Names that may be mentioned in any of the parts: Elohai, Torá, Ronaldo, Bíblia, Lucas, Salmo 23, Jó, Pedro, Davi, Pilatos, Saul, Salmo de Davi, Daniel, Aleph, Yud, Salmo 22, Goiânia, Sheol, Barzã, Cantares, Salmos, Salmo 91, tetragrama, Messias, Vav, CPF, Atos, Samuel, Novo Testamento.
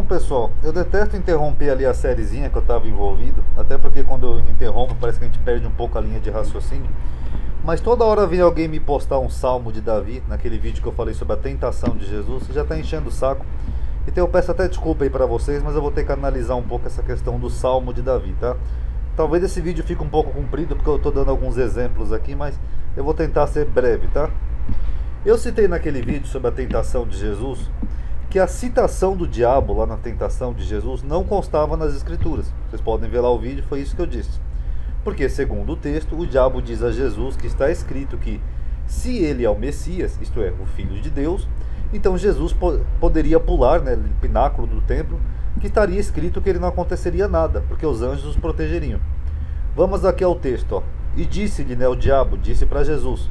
Bom, pessoal, eu detesto interromper ali a sériezinha que eu estava envolvido, até porque quando eu interrompo parece que a gente perde um pouco a linha de raciocínio. Mas toda hora vem alguém me postar um Salmo de Davi, naquele vídeo que eu falei sobre a tentação de Jesus, já está enchendo o saco. Então eu peço até desculpa aí para vocês, mas eu vou ter que analisar um pouco essa questão do Salmo de Davi, tá? Talvez esse vídeo fique um pouco comprido, porque eu estou dando alguns exemplos aqui, mas eu vou tentar ser breve, tá? Eu citei naquele vídeo sobre a tentação de Jesus que a citação do diabo lá na tentação de Jesus não constava nas Escrituras. Vocês podem ver lá o vídeo, foi isso que eu disse. Porque, segundo o texto, o diabo diz a Jesus que está escrito que se ele é o Messias, isto é, o Filho de Deus, então Jesus poderia pular, né, no pináculo do templo, que estaria escrito que ele não aconteceria nada, porque os anjos os protegeriam. Vamos aqui ao texto, ó. E disse-lhe, né, o diabo, disse para Jesus: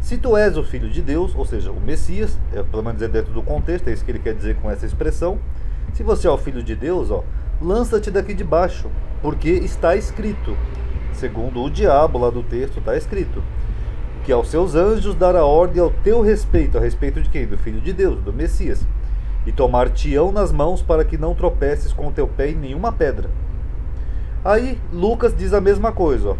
se tu és o Filho de Deus, ou seja, o Messias, pelo menos é dentro do contexto, é isso que ele quer dizer com essa expressão. Se você é o Filho de Deus, lança-te daqui de baixo, porque está escrito, segundo o diabo lá do texto, está escrito, que aos seus anjos dará ordem ao teu respeito. A respeito de quem? Do Filho de Deus, do Messias. E tomar-te-ão nas mãos para que não tropeces com o teu pé em nenhuma pedra. Aí Lucas diz a mesma coisa, ó.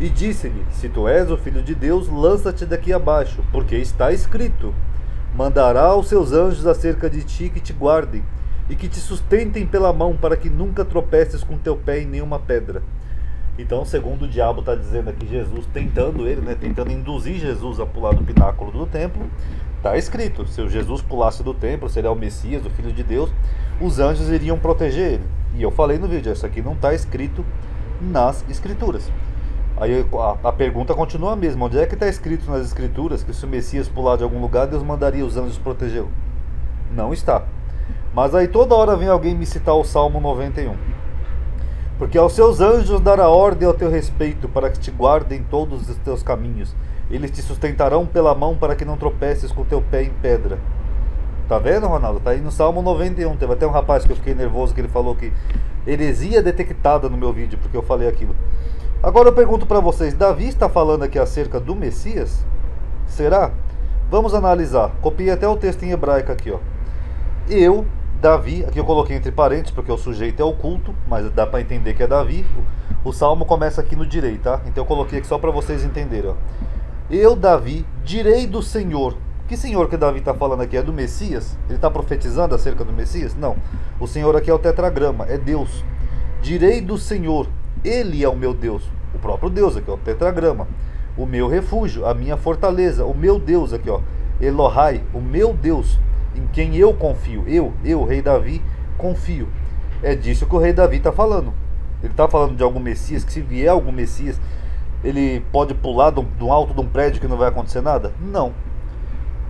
E disse-lhe: se tu és o Filho de Deus, lança-te daqui abaixo, porque está escrito: mandará os seus anjos acerca de ti, que te guardem e que te sustentem pela mão, para que nunca tropeces com teu pé em nenhuma pedra. Então, segundo o diabo está dizendo aqui, Jesus tentando ele, né, tentando induzir Jesus a pular do pináculo do templo, está escrito: se o Jesus pulasse do templo, seria o Messias, o Filho de Deus, os anjos iriam proteger ele. E eu falei no vídeo, isso aqui não está escrito nas Escrituras. Aí a pergunta continua a mesma: onde é que está escrito nas Escrituras que se o Messias pular de algum lugar, Deus mandaria os anjos protegê-lo? Não está. Mas aí toda hora vem alguém me citar o Salmo 91. Porque aos seus anjos dará ordem ao teu respeito, para que te guardem todos os teus caminhos. Eles te sustentarão pela mão, para que não tropeces com o teu pé em pedra. Tá vendo, Ronaldo? Tá aí no Salmo 91. Teve até um rapaz que eu fiquei nervoso, que ele falou que heresia detectada no meu vídeo, porque eu falei aquilo. Agora eu pergunto para vocês, Davi está falando aqui acerca do Messias? Será? Vamos analisar. Copiei até o texto em hebraico aqui, ó. Eu, Davi, aqui eu coloquei entre parênteses porque o sujeito é oculto, mas dá para entender que é Davi. O salmo começa aqui no direi, tá? Então eu coloquei aqui só para vocês entenderem, ó. Eu, Davi, direi do Senhor. Que Senhor que Davi está falando aqui? É do Messias? Ele está profetizando acerca do Messias? Não. O Senhor aqui é o tetragrama, é Deus. Direi do Senhor. Ele é o meu Deus, o próprio Deus aqui, ó, tetragrama, o meu refúgio, a minha fortaleza, o meu Deus aqui, ó, Elohai, o meu Deus, em quem eu confio, eu, rei Davi, confio. É disso que o rei Davi está falando. Ele está falando de algum Messias, que se vier algum Messias, ele pode pular do alto de um prédio que não vai acontecer nada? Não.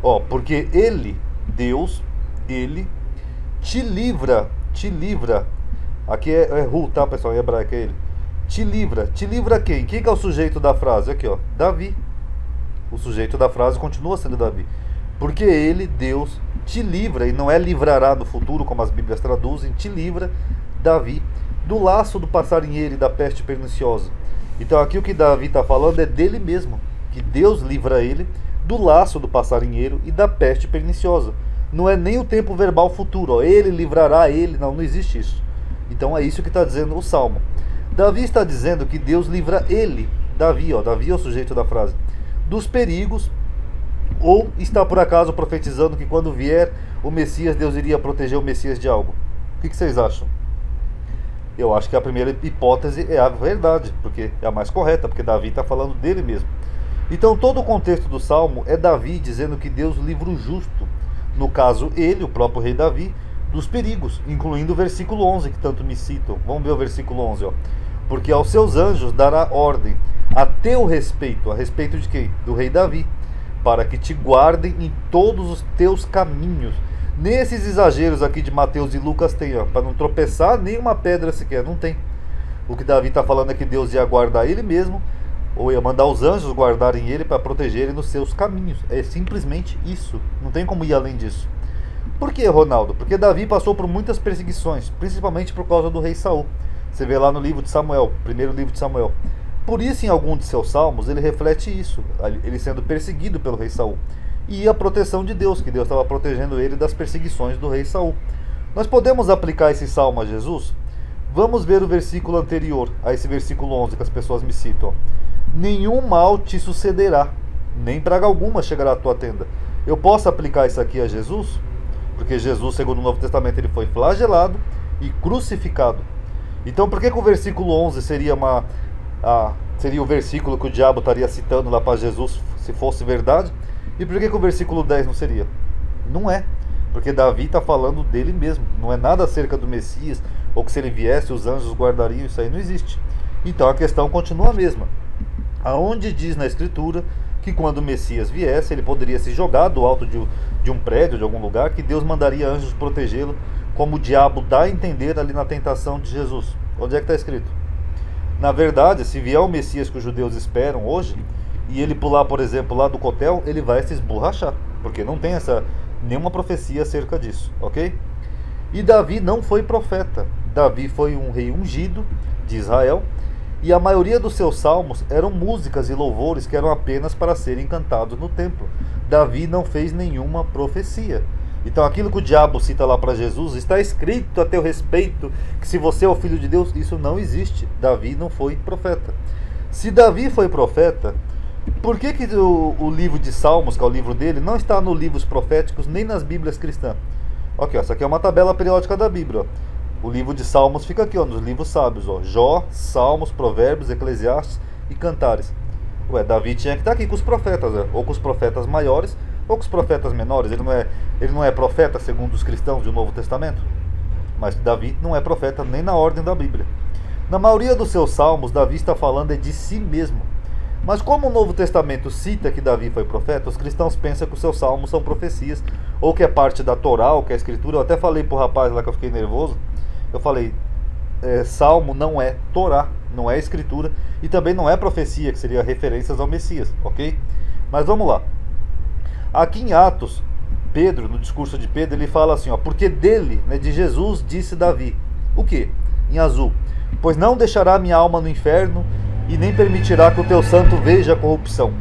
Ó, porque ele, Deus, ele te livra, aqui é Ru, tá, pessoal, em hebraico é ele. Te livra quem? Quem que é o sujeito da frase? Aqui, ó, Davi. O sujeito da frase continua sendo Davi. Porque ele, Deus, te livra, e não é livrará no futuro, como as Bíblias traduzem, te livra, Davi, do laço do passarinheiro e da peste perniciosa. Então aqui o que Davi está falando é dele mesmo, que Deus livra ele do laço do passarinheiro e da peste perniciosa. Não é nem o tempo verbal futuro, ó, ele livrará ele, não existe isso. Então é isso que está dizendo o Salmo. Davi está dizendo que Deus livra ele, Davi, ó, Davi é o sujeito da frase, dos perigos, ou está por acaso profetizando que quando vier o Messias, Deus iria proteger o Messias de algo? O que vocês acham? Eu acho que a primeira hipótese é a verdade, porque é a mais correta, porque Davi está falando dele mesmo. Então todo o contexto do Salmo é Davi dizendo que Deus livra o justo, no caso ele, o próprio rei Davi, dos perigos, incluindo o versículo 11 que tanto me citam. Vamos ver o versículo 11, ó. Porque aos seus anjos dará ordem a teu respeito. A respeito de quem? Do rei Davi. Para que te guardem em todos os teus caminhos. Nesses exageros aqui de Mateus e Lucas tem, ó, para não tropeçar nenhuma pedra sequer, não tem. O que Davi está falando é que Deus ia guardar ele mesmo, ou ia mandar os anjos guardarem ele para protegerem nos seus caminhos. É simplesmente isso, não tem como ir além disso. Por que, Ronaldo? Porque Davi passou por muitas perseguições, principalmente por causa do rei Saul. Você vê lá no livro de Samuel, primeiro livro de Samuel. Por isso, em algum de seus salmos, ele reflete isso, ele sendo perseguido pelo rei Saul. E a proteção de Deus, que Deus estava protegendo ele das perseguições do rei Saul. Nós podemos aplicar esse salmo a Jesus? Vamos ver o versículo anterior a esse versículo 11 que as pessoas me citam. Nenhum mal te sucederá, nem praga alguma chegará à tua tenda. Eu posso aplicar isso aqui a Jesus? Porque Jesus, segundo o Novo Testamento, ele foi flagelado e crucificado. Então por que que o versículo 11 seria o versículo que o diabo estaria citando lá para Jesus se fosse verdade? E por que que o versículo 10 não seria? Não é. Porque Davi está falando dele mesmo. Não é nada acerca do Messias, ou que se ele viesse os anjos guardariam. Isso aí não existe. Então a questão continua a mesma. Aonde diz na Escritura que quando o Messias viesse, ele poderia se jogar do alto de um prédio, de algum lugar, que Deus mandaria anjos protegê-lo, como o diabo dá a entender ali na tentação de Jesus? Onde é que está escrito? Na verdade, se vier o Messias que os judeus esperam hoje, e ele pular, por exemplo, lá do cotel, ele vai se esborrachar, porque não tem nenhuma profecia acerca disso, ok? E Davi não foi profeta. Davi foi um rei ungido de Israel, e a maioria dos seus salmos eram músicas e louvores que eram apenas para serem cantados no templo. Davi não fez nenhuma profecia. Então aquilo que o diabo cita lá para Jesus, está escrito a teu respeito, que se você é o filho de Deus, isso não existe. Davi não foi profeta. Se Davi foi profeta, por que que o livro de Salmos, que é o livro dele, não está nos livros proféticos nem nas Bíblias cristãs? Ok, ó, essa aqui é uma tabela periódica da Bíblia, ó. O livro de Salmos fica aqui, ó, nos livros sábios, ó. Jó, Salmos, Provérbios, Eclesiastes e Cantares. Ué, Davi tinha que estar aqui com os profetas, né? Ou com os profetas maiores ou com os profetas menores. Ele não é profeta segundo os cristãos do Novo Testamento? Mas Davi não é profeta nem na ordem da Bíblia. Na maioria dos seus salmos, Davi está falando de si mesmo. Mas como o Novo Testamento cita que Davi foi profeta, os cristãos pensam que os seus salmos são profecias, ou que é parte da Torá, ou que é a Escritura. Eu até falei pro rapaz lá que eu fiquei nervoso, eu falei, salmo não é Torá, não é Escritura, e também não é profecia, que seria referências ao Messias, ok? Mas vamos lá. Aqui em Atos, Pedro, no discurso de Pedro, ele fala assim, ó, porque dele, né, de Jesus, disse Davi, o quê? Em azul, pois não deixará minha alma no inferno, e nem permitirá que o teu santo veja a corrupção.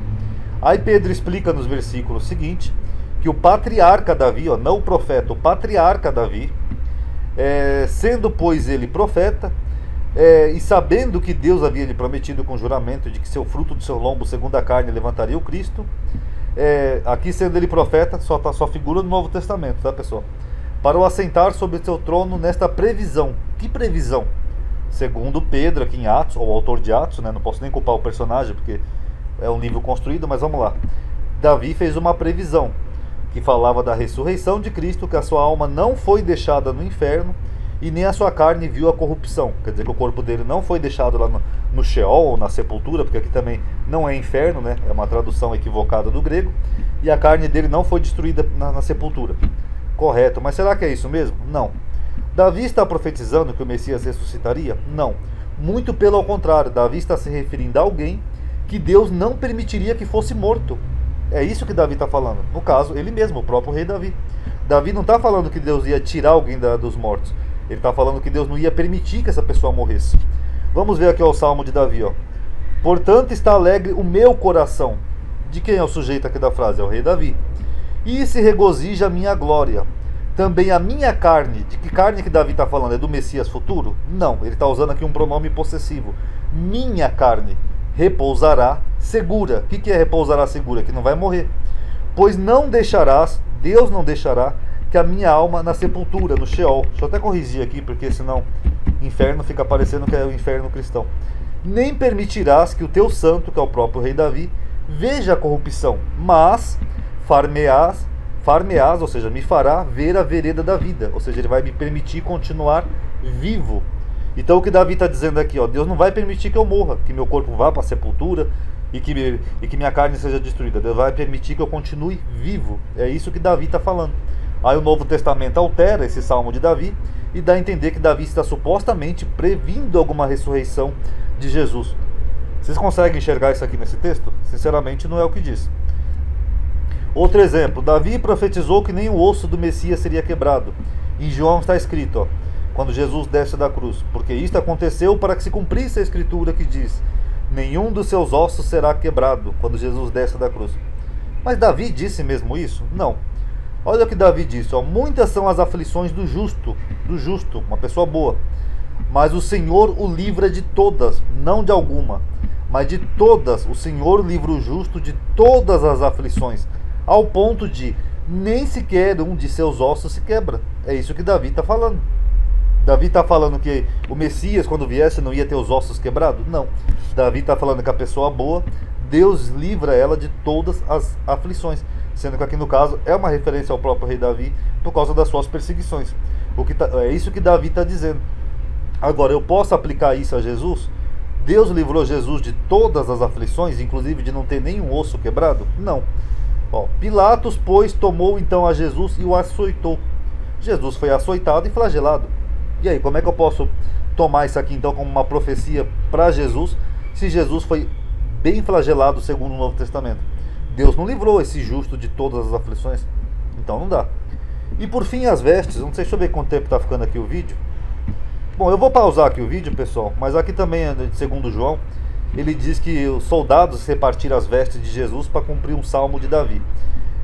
Aí Pedro explica nos versículos seguintes que o patriarca Davi, ó, não o profeta, o patriarca Davi, sendo pois ele profeta, e sabendo que Deus havia lhe prometido com juramento de que seu fruto do seu lombo, segundo a carne, levantaria o Cristo, aqui sendo ele profeta, só figura no Novo Testamento, tá, pessoal? Para o assentar sobre seu trono nesta previsão. Que previsão? Segundo Pedro, aqui em Atos, ou o autor de Atos, né? Não posso nem culpar o personagem, porque é um livro construído, mas vamos lá. Davi fez uma previsão, que falava da ressurreição de Cristo, que a sua alma não foi deixada no inferno, e nem a sua carne viu a corrupção. Quer dizer que o corpo dele não foi deixado lá no Sheol, ou na sepultura, porque aqui também não é inferno, né? É uma tradução equivocada do grego, e a carne dele não foi destruída na sepultura. Correto, mas será que é isso mesmo? Não. Davi está profetizando que o Messias ressuscitaria? Não. Muito pelo contrário, Davi está se referindo a alguém que Deus não permitiria que fosse morto. É isso que Davi está falando. No caso, ele mesmo, o próprio rei Davi. Davi não está falando que Deus ia tirar alguém dos mortos. Ele está falando que Deus não ia permitir que essa pessoa morresse. Vamos ver aqui, ó, o Salmo de Davi, ó. Portanto está alegre o meu coração. De quem é o sujeito aqui da frase? É o rei Davi. E se regozija a minha glória. Também a minha carne. De que carne que Davi está falando? É do Messias futuro? Não, ele está usando aqui um pronome possessivo. Minha carne repousará segura. O que é repousará segura? Que não vai morrer. Pois não deixarás, Deus não deixará, que a minha alma na sepultura, no Sheol. Deixa eu até corrigir aqui, porque senão inferno fica parecendo que é o inferno cristão. Nem permitirás que o teu santo, que é o próprio rei Davi, veja a corrupção, mas farmeás, ou seja, me fará ver a vereda da vida, ou seja, ele vai me permitir continuar vivo. Então o que Davi está dizendo aqui, ó, Deus não vai permitir que eu morra, que meu corpo vá para a sepultura e que minha carne seja destruída. Deus vai permitir que eu continue vivo. É isso que Davi está falando. Aí o Novo Testamento altera esse Salmo de Davi e dá a entender que Davi está supostamente previndo alguma ressurreição de Jesus. Vocês conseguem enxergar isso aqui nesse texto? Sinceramente, não é o que diz. Outro exemplo, Davi profetizou que nem o osso do Messias seria quebrado. Em João está escrito, ó, quando Jesus desce da cruz, porque isto aconteceu para que se cumprisse a Escritura que diz, nenhum dos seus ossos será quebrado, quando Jesus desce da cruz. Mas Davi disse mesmo isso? Não. Olha o que Davi disse, ó, muitas são as aflições do justo, uma pessoa boa, mas o Senhor o livra de todas, não de alguma, mas de todas. O Senhor livra o justo de todas as aflições, ao ponto de nem sequer um de seus ossos se quebra. É isso que Davi está falando. Davi está falando que o Messias, quando viesse, não ia ter os ossos quebrados? Não. Davi está falando que a pessoa boa, Deus livra ela de todas as aflições, sendo que aqui no caso é uma referência ao próprio rei Davi por causa das suas perseguições. É isso que Davi está dizendo. Agora, eu posso aplicar isso a Jesus? Deus livrou Jesus de todas as aflições, inclusive de não ter nenhum osso quebrado? Não. Ó, Pilatos, pois, tomou então a Jesus e o açoitou. Jesus foi açoitado e flagelado. E aí, como é que eu posso tomar isso aqui então como uma profecia para Jesus, se Jesus foi bem flagelado segundo o Novo Testamento? Deus não livrou esse justo de todas as aflições, então não dá. E por fim, as vestes. Não sei, deixa eu ver quanto tempo está ficando aqui o vídeo. Bom, eu vou pausar aqui o vídeo, pessoal, mas aqui também, segundo João, ele diz que os soldados repartiram as vestes de Jesus para cumprir um salmo de Davi.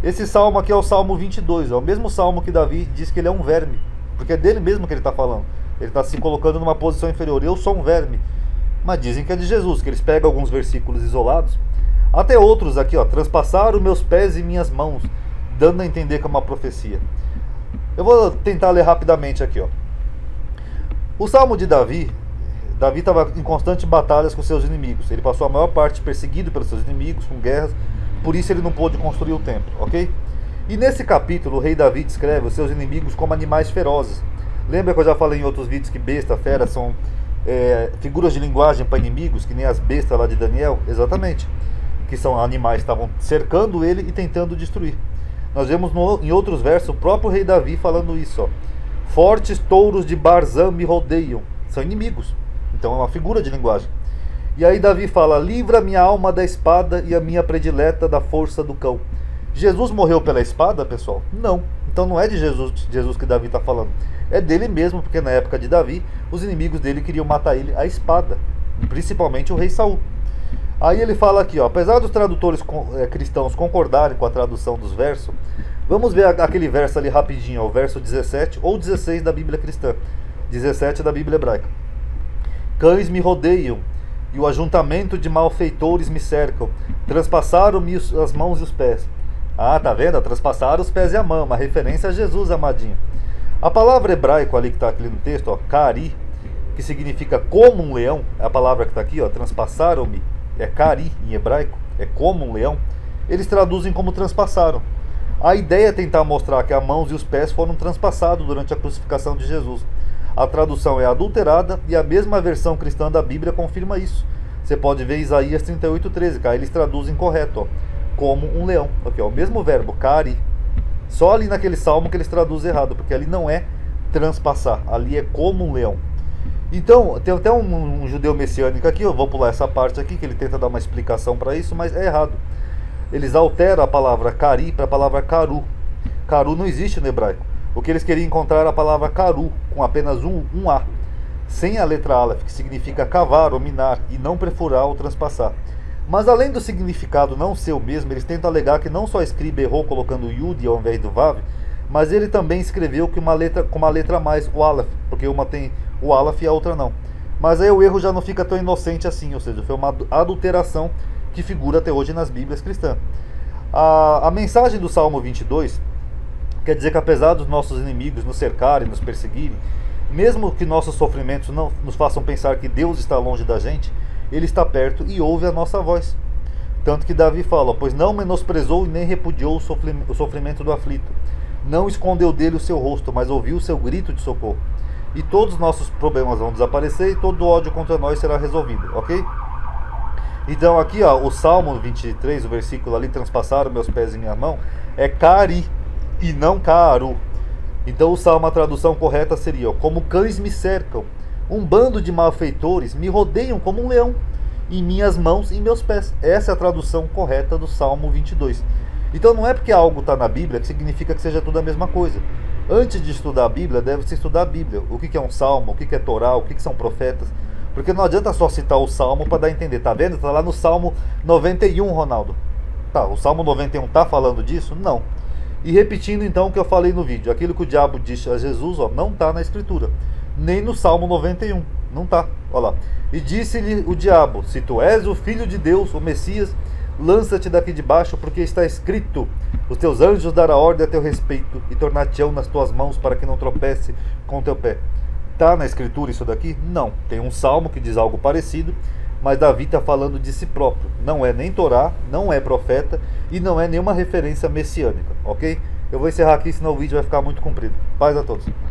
Esse salmo aqui é o Salmo 22, é o mesmo salmo que Davi diz que ele é um verme, porque é dele mesmo que ele está falando. Ele está se colocando numa posição inferior, eu sou um verme. Mas dizem que é de Jesus, que eles pegam alguns versículos isolados, até outros aqui, ó, transpassaram meus pés e minhas mãos, dando a entender que é uma profecia. Eu vou tentar ler rapidamente aqui, ó. O Salmo de Davi estava em constantes batalhas com seus inimigos. Ele passou a maior parte perseguido pelos seus inimigos, com guerras, por isso ele não pôde construir o templo, ok? E nesse capítulo, o rei Davi descreve os seus inimigos como animais ferozes. Lembra que eu já falei em outros vídeos que besta, fera são figuras de linguagem para inimigos, que nem as bestas lá de Daniel? Exatamente. Que são animais que estavam cercando ele e tentando destruir. Nós vemos em outros versos o próprio rei Davi falando isso, ó. Fortes touros de Barzã me rodeiam. São inimigos. Então é uma figura de linguagem. E aí Davi fala, livra minha alma da espada e a minha predileta da força do cão. Jesus morreu pela espada, pessoal? Não. Então não é de Jesus que Davi está falando. É dele mesmo, porque na época de Davi, os inimigos dele queriam matar ele à espada. Principalmente o rei Saul. Aí ele fala aqui, ó, apesar dos tradutores cristãos concordarem com a tradução dos versos, vamos ver aquele verso ali rapidinho, ó, o verso 17 ou 16 da Bíblia cristã, 17 da Bíblia hebraica. Cães me rodeiam e o ajuntamento de malfeitores me cercam, transpassaram-me as mãos e os pés. Ah, tá vendo? Transpassaram os pés e a mão, uma referência a Jesus, amadinho. A palavra hebraica ali que está aqui no texto, ó, cari, que significa como um leão, é a palavra que está aqui, ó, transpassaram-me. É cari em hebraico, é como um leão. Eles traduzem como transpassaram. A ideia é tentar mostrar que as mãos e os pés foram transpassados durante a crucificação de Jesus. A tradução é adulterada e a mesma versão cristã da Bíblia confirma isso. Você pode ver Isaías 38:13, cara, eles traduzem correto, ó, como um leão. Aqui, ó, o mesmo verbo, cari. Só ali naquele salmo que eles traduzem errado, porque ali não é transpassar, ali é como um leão. Então, tem até um judeu messiânico aqui, eu vou pular essa parte aqui, que ele tenta dar uma explicação para isso, mas é errado. Eles alteram a palavra cari para a palavra caru. Caru não existe no hebraico. O que eles queriam encontrar era a palavra caru, com apenas um A, sem a letra Aleph, que significa cavar ou minar, e não perfurar ou transpassar. Mas além do significado não ser o mesmo, eles tentam alegar que não só a escriba errou colocando o Yud ao invés do Vav, mas ele também escreveu que com uma letra a mais, o Aleph, porque uma tem o Aleph e a outra não. Mas aí o erro já não fica tão inocente assim, ou seja, foi uma adulteração que figura até hoje nas Bíblias cristãs. A mensagem do Salmo 22 quer dizer que apesar dos nossos inimigos nos cercarem, nos perseguirem, mesmo que nossos sofrimentos não nos façam pensar que Deus está longe da gente, Ele está perto e ouve a nossa voz. Tanto que Davi fala, pois não menosprezou e nem repudiou o sofrimento do aflito, não escondeu dele o seu rosto, mas ouviu o seu grito de socorro. E todos os nossos problemas vão desaparecer e todo ódio contra nós será resolvido, ok? Então aqui, ó, o Salmo 23, o versículo ali, transpassaram meus pés e minha mão, é cari e não caru. Então o Salmo, a tradução correta seria, ó, como cães me cercam, um bando de malfeitores me rodeiam como um leão, em minhas mãos e meus pés. Essa é a tradução correta do Salmo 22. Então não é porque algo está na Bíblia que significa que seja tudo a mesma coisa. Antes de estudar a Bíblia, deve-se estudar a Bíblia. O que é um salmo, o que é Torá, o que são profetas. Porque não adianta só citar o Salmo para dar a entender. Tá vendo? Tá lá no Salmo 91, Ronaldo. Tá, o Salmo 91 tá falando disso? Não. E repetindo então o que eu falei no vídeo, aquilo que o diabo disse a Jesus, ó, não está na Escritura, nem no Salmo 91, não está, olha lá. E disse-lhe o diabo, se tu és o Filho de Deus, o Messias, lança-te daqui de baixo, porque está escrito, os teus anjos dará ordem a teu respeito, e tornar-te-ão nas tuas mãos, para que não tropece com o teu pé. Está na Escritura isso daqui? Não, tem um salmo que diz algo parecido, mas Davi está falando de si próprio, não é nem Torá, não é profeta e não é nenhuma referência messiânica, ok? Eu vou encerrar aqui, senão o vídeo vai ficar muito comprido. Paz a todos!